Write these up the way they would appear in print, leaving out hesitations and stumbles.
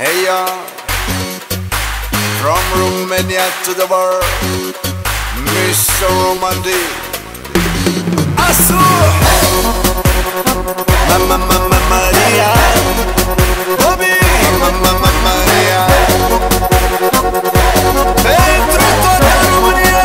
Hey y'all, from Romania to the world, Mr. Romandy. Azul! Mamma Maria, Bobby! Mamma Maria, dentro toda la Romania.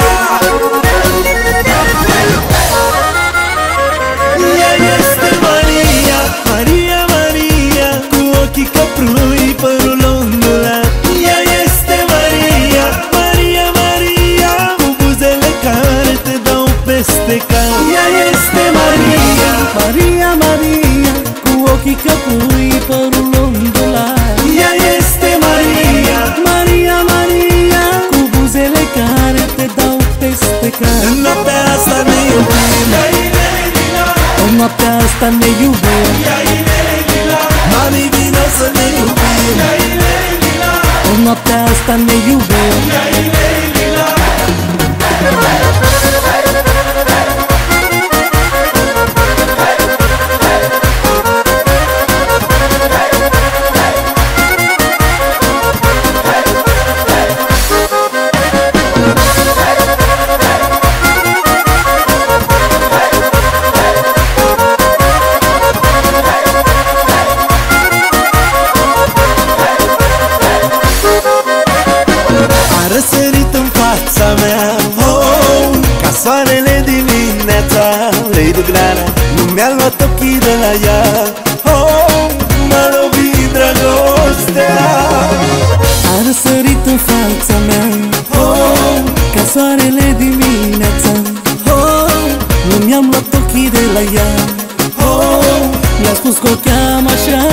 Ea este Maria, Maria, Maria, cu ochii căprui, părul ondulat. Ea este Maria, Maria, Maria, cu buzele care te dau peste cap. Ea este Maria, Maria, Maria, cu ochii căprui, părul ondulat. Ea este Maria, Maria, Maria, cu buzele care te dau peste cap. În noaptea asta ne iubim, în noaptea asta ne iubim, mami, vino să ne iubim, în noaptea asta ne iubim. Mi-a luat ochii de la ea, oh, m-a lovit dragostea. A răsărit în fața mea, oh, ca soarele dimineața, oh, nu mi-am luat ochii de la ea, oh, mi-a spus că o cheamă așa.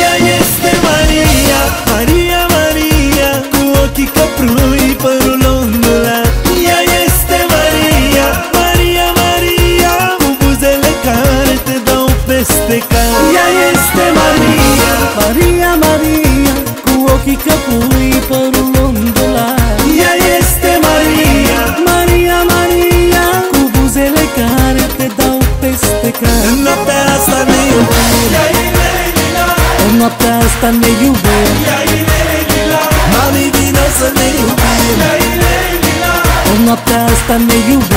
Ea este Maria, Maria, Maria, cu ochii căprui, părul ondulat. Ea este Maria, Maria, Maria, cu buzele care te dau peste cap. Ea este Maria, Maria, Maria, cu ochii ca pui, părul ondulat. Ea este Maria, Maria, Maria, cu buzele care te dau peste cap. În noaptea asta ne iubim, în noaptea asta ne iubim, mami, vino să ne iubim, în noaptea asta ne iubim.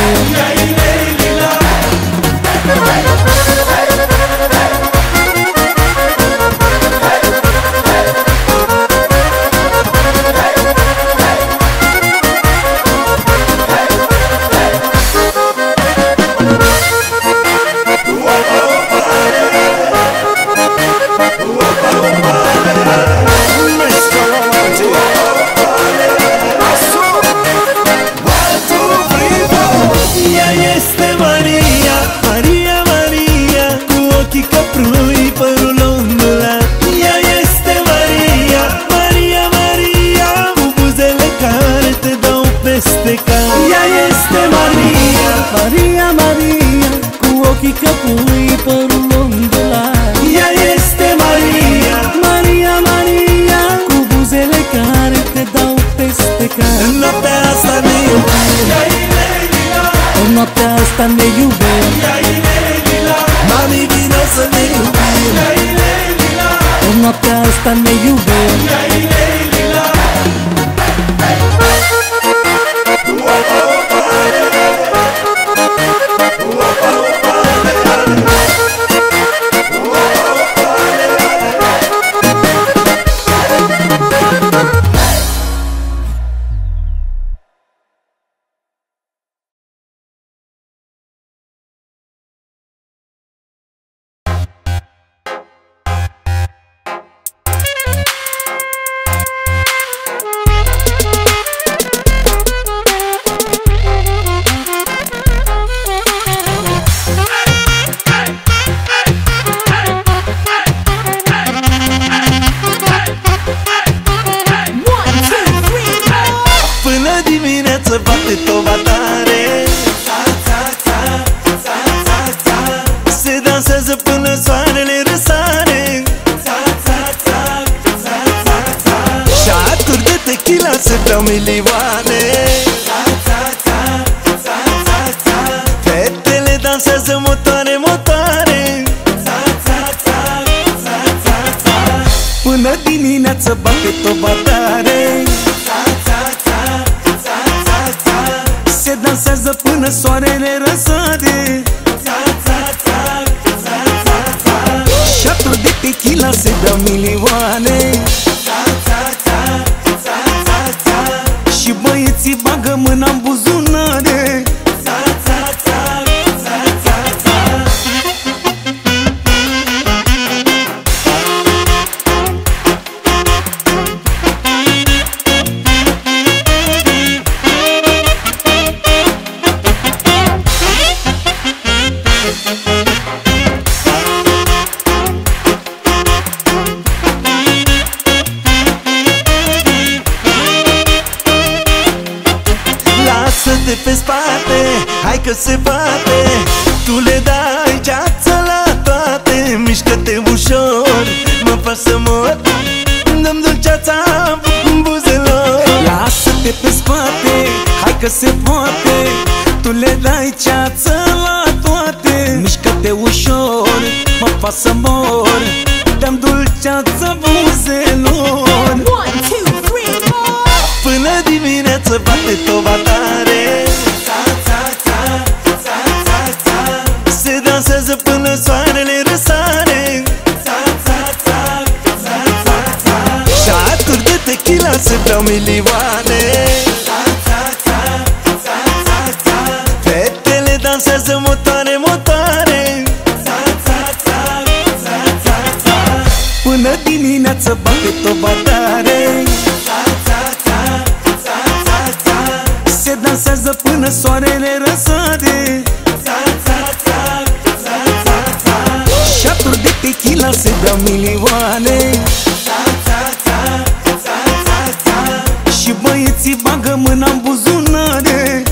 Fetele dansează motoare, motoare. viață, bate-o batare. Se dansează până soarele răsare. Șaturi de tequila se dau milioane. Și băieții bagă mâna-n buzunare. Lasă-te pe spate, hai că se bate. Tu le dai ceață la toate. Mișcă-te ușor, mă faci să mor. Dă-mi dulceața buzelor. Lasă-te pe spate, hai că se poate. Tu le dai ceață la toate. Mișcă-te ușor, mă faci să mor. Dă-mi dulceața buzelor. 1, 2, 3, 4. Până dimineață bate-te o batare. Până soarele răsare. Șaturi de tequila se vreau milioane. Fetele dansează motoare, motoare. Până dimineață bate-o batare. Se dansează până soarele răsare. Tequila se dau milioane. Și băieții bagă mâna-n buzunare.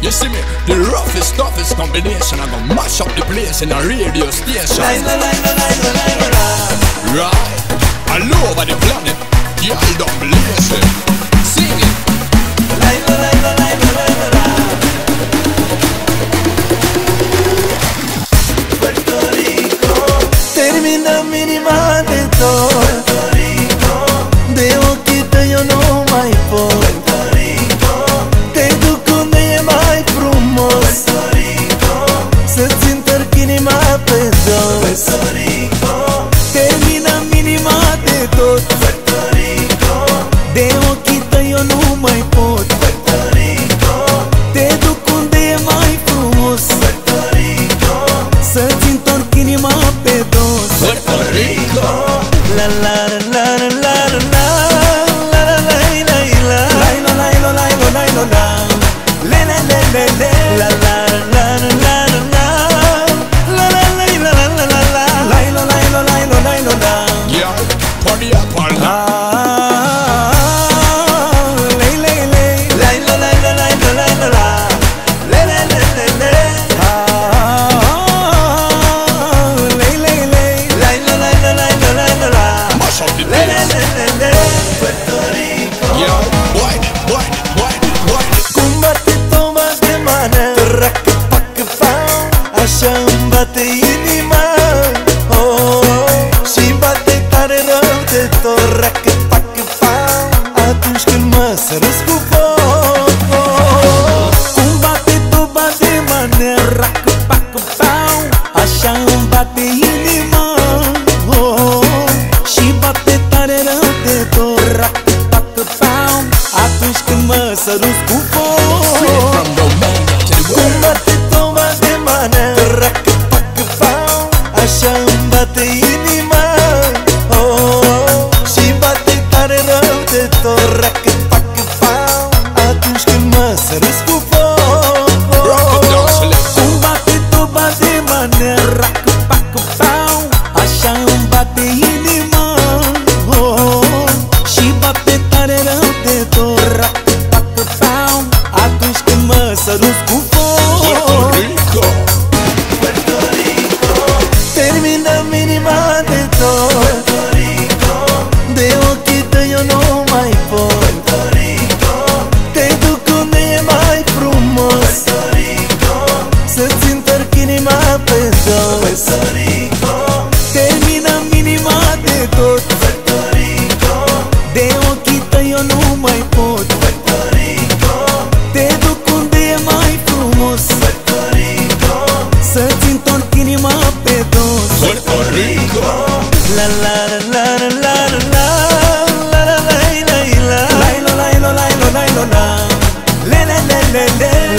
You see me, the roughest, toughest combination. I'm gonna mash up the place in a radio station. Right, all over the planet, y'all don't believe it. Sing it. Puerto Rico, termina mi rima de todo. Puerto Rico, de boquita yo no my boy. Puerto Rico, termina minima de tot. Puerto Rico, de ochita eu nu mai pot. Puerto Rico, te duc unde e mai frumos. Puerto Rico, să-ți întorc inima pe dos. Puerto Rico, la la la la la la la la la la la la la la la la la la la la la. Follow me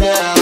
now.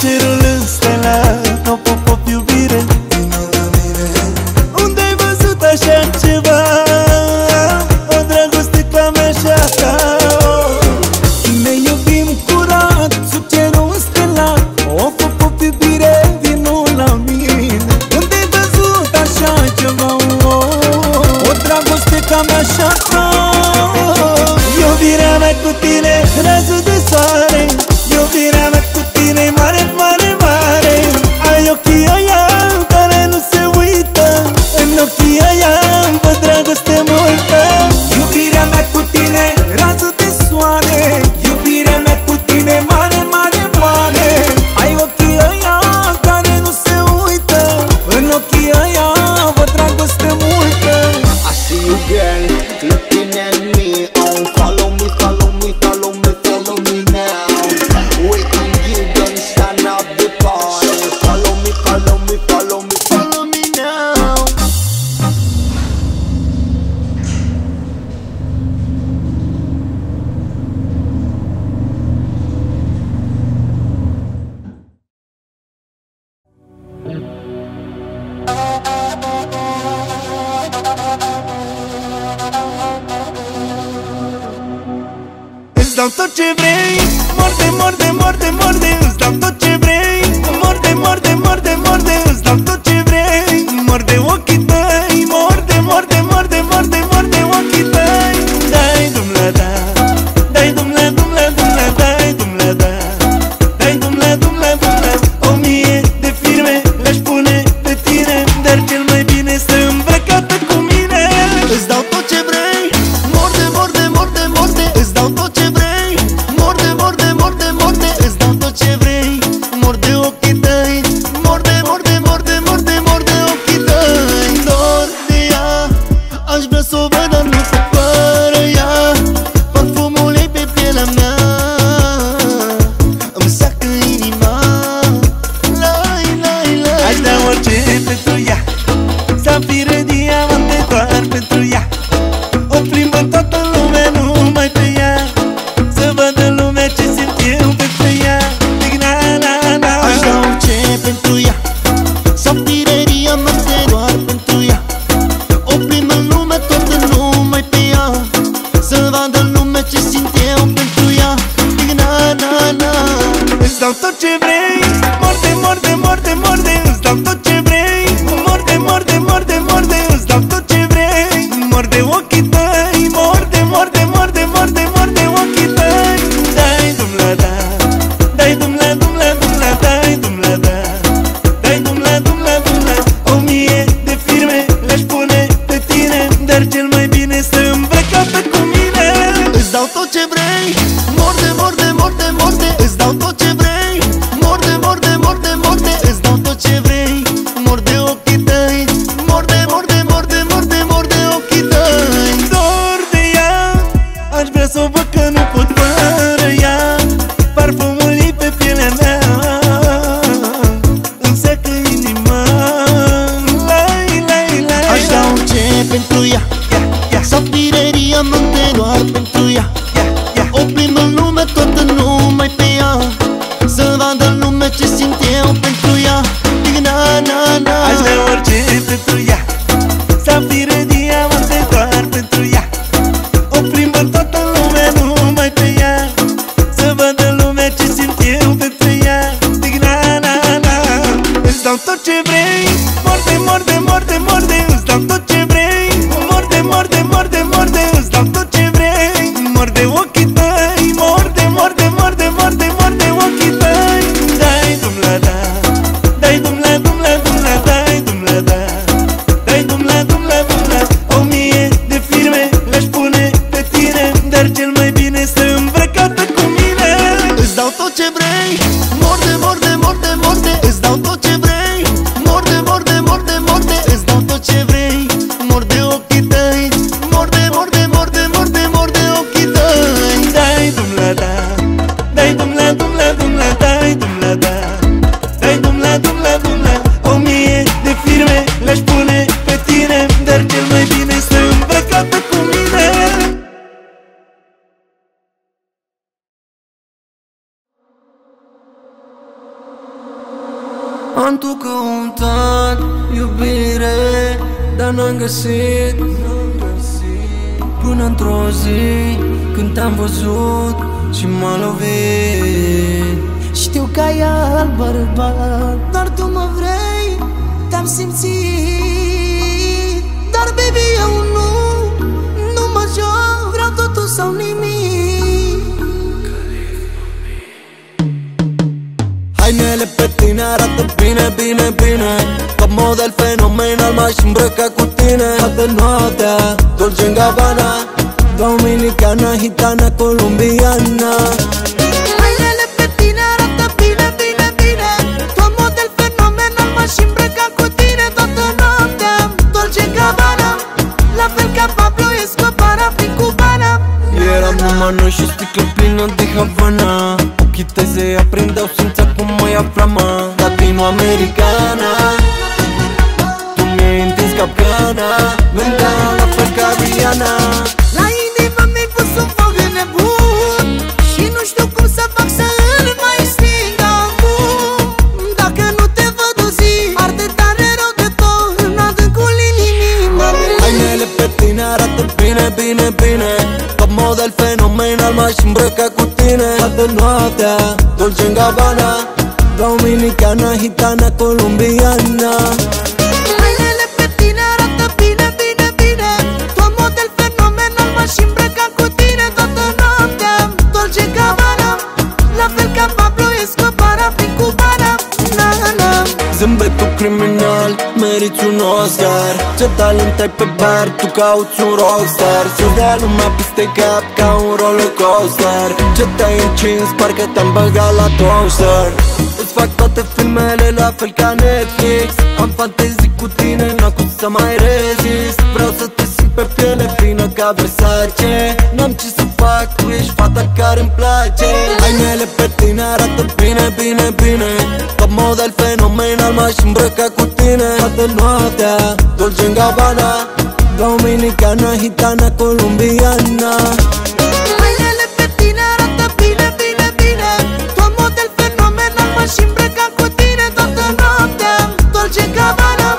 cerul înstelat, o pop-op iubire din urmă mine. Unde-ai văzut așa ceva? O dragoste ca mea și a ta. Ne iubim curat, sub cerul înstelat, o pop-op iubire din urmă mine. Unde-ai văzut așa ceva? O dragoste ca mea și a ta. Iubirea mea cu tine, razul de soare. Iubirea mea cu tine, mare, mare, mare. Ai ochii aia care nu se uită, în ochii aia îmi văd dragoste multă. Iubirea mea cu tine, razul de soare. Iubirea mea cu tine, mare, mare, mare. Ai ochii aia care nu se uită, în ochii aia văd dragoste multă. I see you girl, looking at me, oh, follow me, follow me, follow me, follow me now. Îți dau tot ce vrei, morde, morde, morde, morde. Îți dau tot ce vrei, morde, morde, morde, morde. Îți dau tot ce vrei, morde ochii tăi, morde, morde, morde, morde, morde ochii tăi. Dai dumle da, dai dumle, dumle, dumle, dai dumle da, dai dumle, dumle, dumle. 1000 de firme le-aș pune pe tine, dar cel mai bine să îmbrăcată cu mine. Îți dau tot ce vrei, morde, morde, morde, morde. Îți dau tot ce vrei, ce vrei, mor de ochii tăi, mor de, mor de, mor de, mor de, mor de ochii tăi. Dor de ea, aș vrea să o văd, dar nu se fără ea. Parfumul ei pe pielea mea îmi seacă inima. Lai, lai, lai. Aș da orice pentru ea, să-mi fire diamante doar pentru ea. O plimbă toată lumea numai pe ea, să vadă lumea ce simt eu pentru ea. Îți dau tot ce vrei, morde, morde, morde, morde. Îți dau tot ce vrei, morde, morde, morde, morde. Îți dau tot ce vrei, morde ochii tăi, morde, morde, morde, morde, morde ochii tăi. Dai dumle da, dai dumle, dumle, dumle, dai dumle da, dai dumle, dumle, dumle. 1000 de firme le-aș pune pe tine, dar cel mai bine să îmbrăcată cu mine. Îți dau tot ce vrei, morde, morde, morde, morde. Îți dau tot ce vrei, să văd că nu pot fără ea. Parfumul ei pe pielea mea îmi seacă inima. Lai, lai, lai. Aș da orice pentru ea, sau pireria mante doar pentru ea. O plimbă lumea toată numai pe ea, să vadă lumea ce simt eu pentru ea. Na, na, na. Aș da orice pentru ea, sau pireria mante doar pentru ea. O plimbă toată tot ce vrei, morde, morde, morde, morde. Îți dau tot ce vrei, morde, morde, morde, morde. Îți dau tot ce vrei, morde Am tu căutat iubire, dar n-am găsit, până într-o zi când te-am văzut și m-a lovit. Știu că e alt bărbat, dar tu mă vrei, te-am simțit. Dar baby, eu nu mă joc, vreau totul sau nimic. Hainele pe tine arată bine, bine, bine, top model fenomenal, m-aș îmbrăca cu tine. Toată noaptea, Dolce & Gabbana, dominicana, hitana, colombiana. Mano și sticlă plină de Havana, ochii tăi se aprindeau, simțea cum mă ia flama. Latino-americana, tu mi-ai întins capcana, mental la fel ca Rihanna. La inimă mi-ai pus un foc de nebun și nu știu cum să fac să îl mai sting acum. Dacă nu te văd o zi, arde tare rău de tot în adâncul inimii mele. Hainele pe tine arată bine, bine, bine, top model fenomenal, m-aș îmbrăca cu tine. Toată noaptea, Dolce & Gabbana, dominicana, hitana, colombiana. Hainele pe tine arată bine, bine, bine, tu am model fenomenal, m-aș îmbrăca cu tine. Toată noaptea, Dolce & Gabbana, la fel ca Pablo Escobar, prin Cubana. Zâmbetul criminal, meriți un Oscar, ce talent ai pe bar, tu cauți un rockstar. Să-ți dea lumea peste cap ca un rollercoaster, ce te-ai încins, parcă te-am băgat la toaster. Îți fac toate filmele la fel ca Netflix, am fantezii cu tine, n-am cum să mai rezist. Vreau să te simt pe piele fină ca Versace, n-am ce să fac, tu ești fata care-mi place. Hainele pe tine arată bine, bine, bine, top model fenomenal, m-aș îmbrăca cu tine. Toată noaptea, Dolce & Gabbana, dominicana, hitana, colombiana. Hainele pe tine arată bine, bine, bine, tu am model fenomenal, m-aș îmbrăca cu tine. Toată noaptea, Dolce & Gabbana,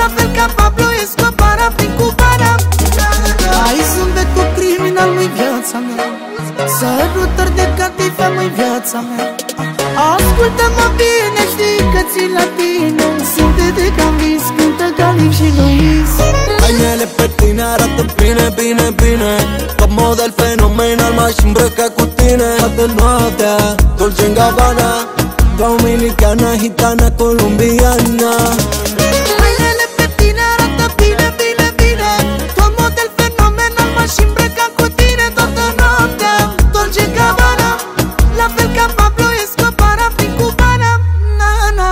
la fel ca Pablo Escobar, prin Cubana. Ai zâmbetul criminal, nu-i viața mea, sărutări de catifă, nu-i viața mea. Ascultă-mă bine, știi că ții la tine, simte-te ca vis, cântă Galip și Luis. Hainele pe tine arată bine, bine, bine, top model fenomenal, m-aș îmbrăca cu tine. Toată noaptea, Dolce & Gabbana, dominicana, hitana, colombiana. Hainele pe tine arată bine, bine, bine, top model fenomenal, m-aș îmbrăca cu tine. Toată noaptea, Dolce & Gabbana, la fel ca Pablo Escobar, prin Cubana. Na, na.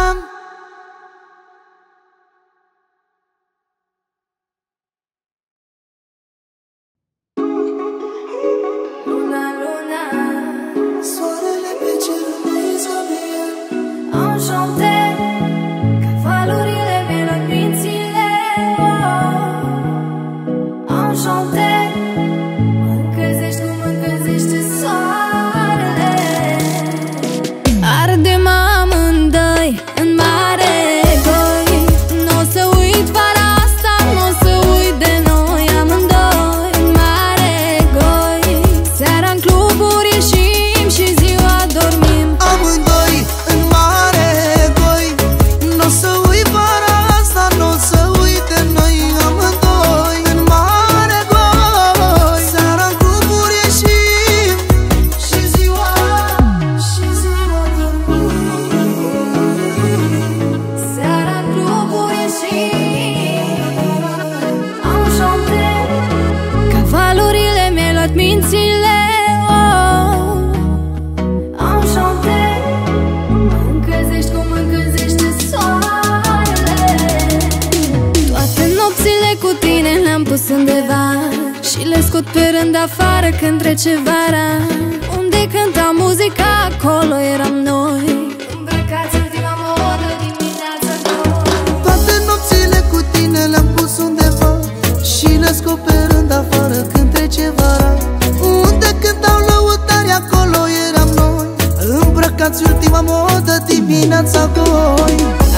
Ultima modă dimineața doi.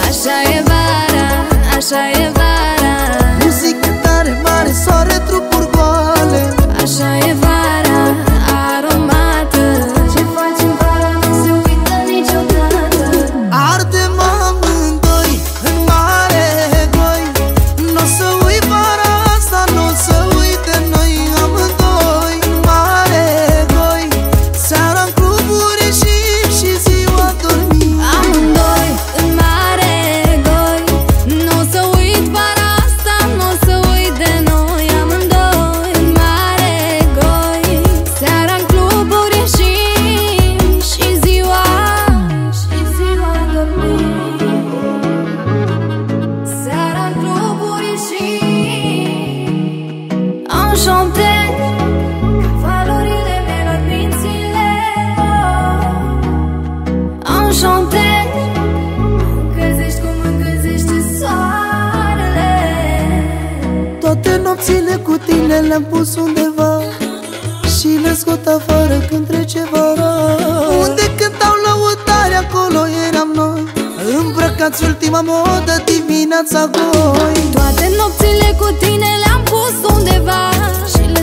așa e vara. Muzică tare, mare, soare, trupuri goale. Așa e vara, aromată. Ce facem vara, nu se uită niciodată. Ardem amândoi, în mare doi. N-o să uit vara asta, n-o să uite noi amândoi. În mare doi, seara în cluburi ieșim și ziua dormim. Amândoi, în mare doi. N-o să uit vara asta, n-o să uit de noi amândoi. În mare goi, seara în cluburi ieșim și ziua dormim. Seara în cluburi ieșim, am chantat valorile melor mințile. Am chantat încălzești cum încălzește soarele. Toate nopțile cu tine le-am pus undeva și le scot afară când trece vara. Unde cântau lăutare, acolo eram noi, îmbrăcați ultima modă, dimineața goi. Toate nopțile cu tine le-am pus undeva și le